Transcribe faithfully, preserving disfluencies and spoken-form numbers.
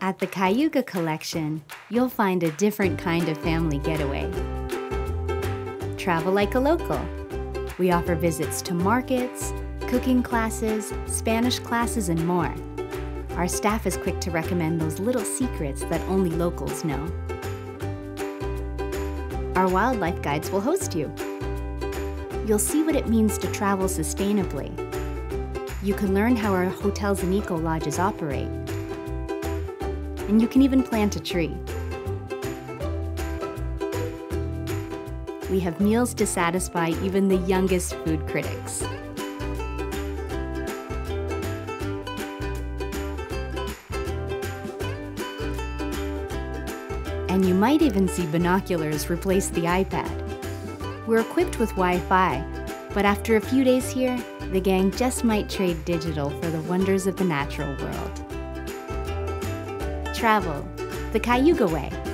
At the Cayuga Collection, you'll find a different kind of family getaway. Travel like a local. We offer visits to markets, cooking classes, Spanish classes, and more. Our staff is quick to recommend those little secrets that only locals know. Our wildlife guides will host you. You'll see what it means to travel sustainably. You can learn how our hotels and eco-lodges operate. And you can even plant a tree. We have meals to satisfy even the youngest food critics. And you might even see binoculars replace the iPad. We're equipped with Wi-Fi, but after a few days here, the gang just might trade digital for the wonders of the natural world. Travel the Cayuga way.